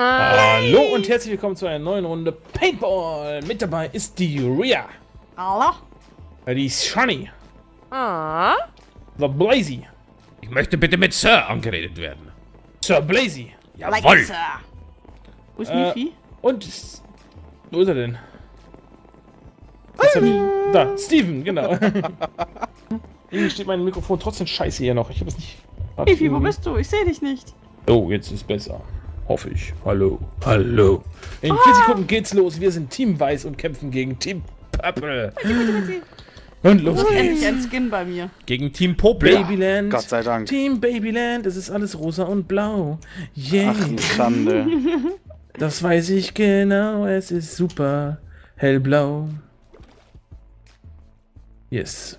Hallo und herzlich willkommen zu einer neuen Runde Paintball. Mit dabei ist die Ria. Hallo. Die Shani. Ah. The Blazy. Ich möchte bitte mit Sir angeredet werden. Sir Blazy. Jawohl. Like Sir. Wo ist Mifi? Und wo ist er denn? Da, Steven, genau. Irgendwie steht mein Mikrofon trotzdem scheiße hier noch. Ich habe es nicht. Mifi, wo bist du? Ich sehe dich nicht. Oh, jetzt ist besser. Hoffe ich. Hallo. Hallo. In 4 Sekunden geht's los. Wir sind Team Weiß und kämpfen gegen Team Pappel. Und los geht's. Endlich ein Skin bei mir. Gegen Team Popel. Babyland. Gott sei Dank. Team Babyland. Es ist alles rosa und blau. Yeah. Ach, eine Schande. Das weiß ich genau. Es ist super. Hellblau. Yes.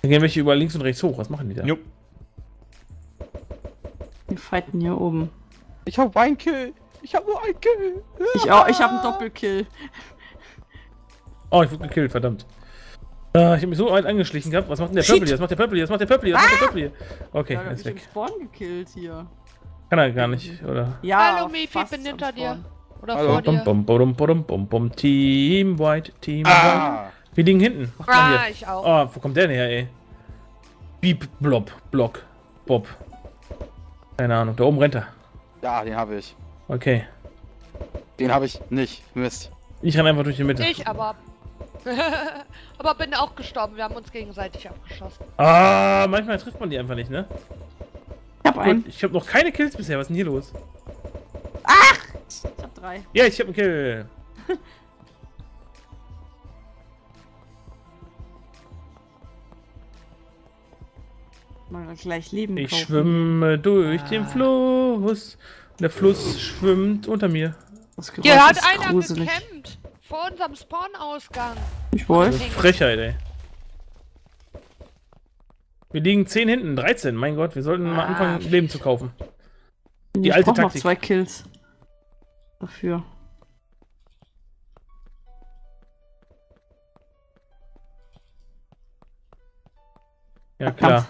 Dann gehen welche über links und rechts hoch. Was machen die da? Jupp. Wir fighten hier oben. Ich hab einen Kill. Ich hab nur einen Kill. Ich auch. Ich hab einen Doppelkill. Oh, ich wurde gekillt, verdammt. Ich hab mich so weit angeschlichen gehabt. Was macht denn der Purple hier? Was macht der Purple hier? Was macht der Purple hier? Was macht der Purple hier? Okay, ja, er ist weg. Ich hab Spawn gekillt hier. Kann er gar nicht, oder? Ja, hallo Mifi, bin hinter dir. Oder vor dir. Team White, Team White. Wir liegen hinten. Ah, ich auch. Oh, wo kommt der denn her, ey? Beep, Blob, Block, Bob. Keine Ahnung, da oben rennt er. Ja, den habe ich. Okay. Den habe ich nicht, Mist. Ich renn einfach durch die Mitte. Ich aber. Aber bin auch gestorben, wir haben uns gegenseitig abgeschossen. Ah, manchmal trifft man die einfach nicht, ne? Ich hab einen. Ich hab noch keine Kills bisher, was ist denn hier los? Ach! Ich hab 3. Ja, ich hab einen Kill. Mal gleich Leben kaufen. Ich schwimme durch den Fluss. Der Fluss schwimmt unter mir. Hier hat einer gekämpft. Vor unserem Spawn-Ausgang. Ich wollte. Frechheit, ey. Wir liegen 10 hinten, 13. Mein Gott, wir sollten mal anfangen, Leben zu kaufen. Die alte Taktik. Ich brauch noch 2 Kills. Dafür. Ja, klar.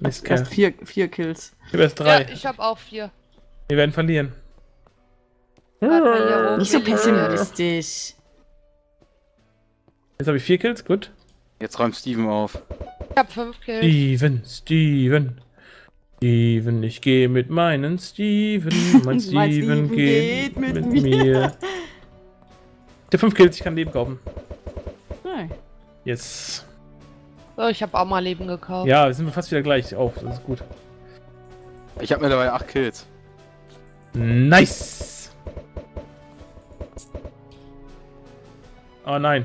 Mist, Kerl. 4 Kills. Ich hab erst 3. Ja, ich hab auch 4. Wir werden verlieren. Nicht so pessimistisch. Jetzt habe ich 4 Kills, gut. Jetzt räumt Steven auf. Ich hab 5 Kills. Steven, ich gehe mit meinen Steven. Mein Steven geht mit mir. Der 5 Kills, ich kann Leben kaufen. Nein. Yes. So, ich habe auch mal Leben gekauft. Ja, wir sind fast wieder gleich auf, das ist gut. Ich habe mir dabei 8 Kills. Nice! Oh nein.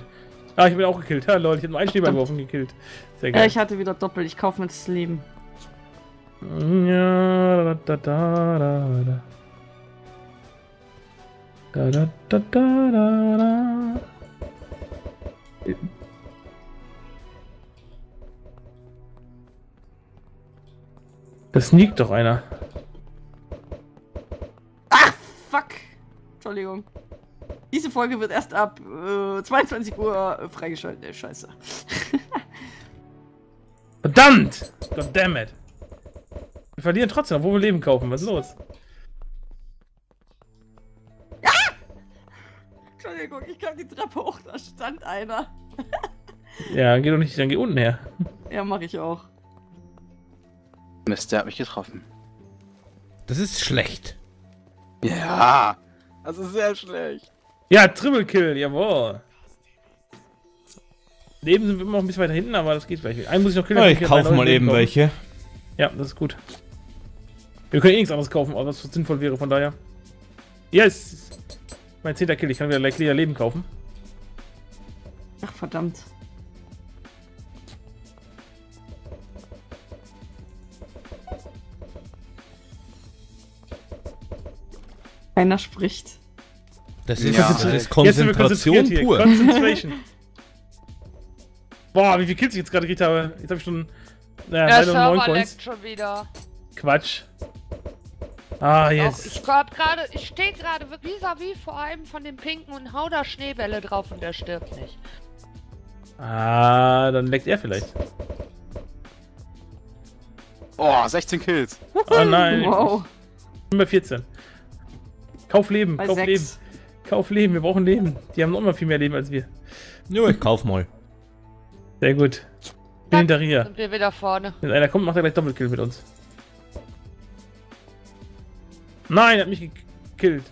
Ah, ich bin auch gekillt. Ja, Leute, ich habe nur einen Schneeball geworfen gekillt. Sehr geil. Ja, ich hatte wieder doppelt. Ich kaufe mir das Leben. Ja, Das sneakt doch einer. Ach, fuck. Entschuldigung. Diese Folge wird erst ab 22 Uhr freigeschaltet. Scheiße. Verdammt! Goddammit. Wir verlieren trotzdem, obwohl wir Leben kaufen. Was ist los? Ah! Entschuldigung, ich kam die Treppe hoch, da stand einer. Ja, geh doch nicht, dann geh unten her. Ja, mach ich auch. Mist, der hat mich getroffen. Das ist schlecht. Ja, das ist sehr schlecht. Ja, Triple Kill, jawohl. Leben sind wir immer noch ein bisschen weiter hinten, aber das geht gleich. Einen muss ich noch killen. Ja, ich kaufe mal eben welche. Ja, das ist gut. Wir können eh nichts anderes kaufen, was sinnvoll wäre, von daher. Yes! Mein 10. Kill, ich kann wieder gleich Leben kaufen. Ach, verdammt. Keiner spricht. Das ist Konzentration pur. Boah, wie viel Kills ich jetzt gerade gekriegt habe. Jetzt habe ich schon. Der Server leckt schon wieder. Quatsch. Ah, jetzt. Ich stehe gerade vis-à-vis vor einem von den Pinken und hau da Schneebälle drauf und der stirbt nicht. Ah, dann leckt er vielleicht. Oh, 16 Kills. Oh nein. Wow. Ich bin bei 14. Kauf Leben, kauf Leben. Kauf Leben, wir brauchen Leben. Die haben noch mal viel mehr Leben als wir. Jo, ich kauf mal. Sehr gut. Bin hinter Ria. Sind wir wieder vorne. Wenn einer kommt, macht er gleich Doppelkill mit uns. Nein, er hat mich gekillt.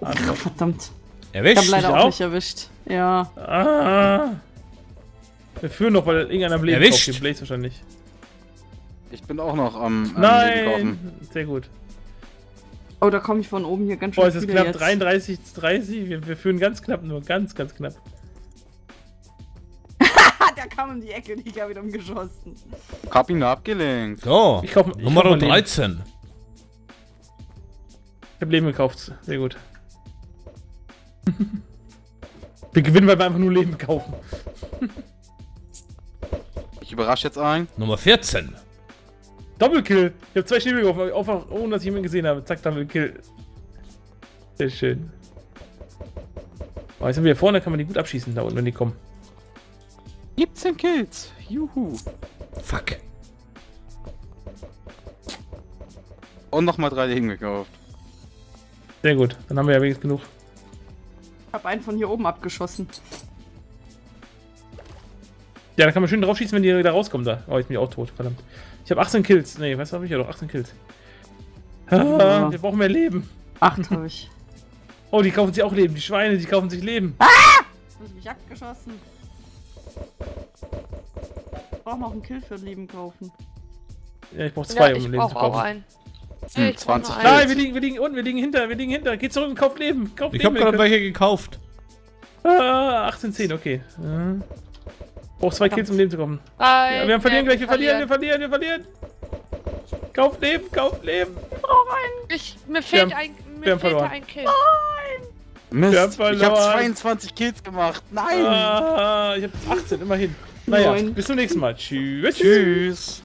Ach, verdammt. Erwischt? Ich hab leider auch nicht erwischt. Ja. Ah. Wir führen noch, weil irgendeiner Blaze erwischt. Auf Blaze wahrscheinlich. Ich bin auch noch am Nein! Sehr gut. Oh, da komme ich von oben hier ganz schön. Boah, es ist knapp, jetzt. 33 zu 30. Wir führen ganz knapp, nur ganz knapp. Da kam um die Ecke und ich habe ihn umgeschossen. Ich hab ihn abgelenkt. So, ich glaub, Nummer 13. Leben. Ich hab Leben gekauft, sehr gut. Wir gewinnen, weil wir einfach nur Leben kaufen. Ich überrasche jetzt einen. Nummer 14. Doppelkill! Ich hab 2 Schniebel geworfen, ohne dass ich jemanden gesehen habe. Zack, Doppelkill. Sehr schön. Oh, jetzt sind wir hier vorne, kann man die gut abschießen, da unten, wenn die kommen. 17 Kills! Juhu! Fuck! Und nochmal 3 Leben gekauft. Sehr gut, dann haben wir ja wenigstens genug. Ich hab einen von hier oben abgeschossen. Ja, da kann man schön drauf schießen, wenn die wieder rauskommen da. Oh, ich bin auch tot, verdammt. Ich habe 18 Kills. Nee, weißt du, hab ich ja doch 18 Kills. Ja. Wir brauchen mehr Leben. 8 habe ich. Oh, die kaufen sich auch Leben. Die Schweine, die kaufen sich Leben. Ah! Jetzt habe ich mich abgeschossen. Ich brauche noch einen Kill für Leben kaufen. Ja, ich brauche 2, um Leben zu kaufen. Einen. Hey, 20 Kills. Nein, wir liegen unten, wir liegen hinter. Geh zurück und kauf Leben. Kauf ich Leben. Ich habe gerade welche gekauft. Ah, 18, 10, okay. Mhm. Braucht 2 Kills, um Leben zu kommen. Ja, wir haben verlieren gleich, wir verlieren. Kauft Leben, kauft Leben. Brauch einen. Mir fehlt ein Kill. Nein. Mist, ich hab 22 Kills gemacht. Nein. Ah, ich hab 18, immerhin. Naja, bis zum nächsten Mal. Tschüss. Tschüss.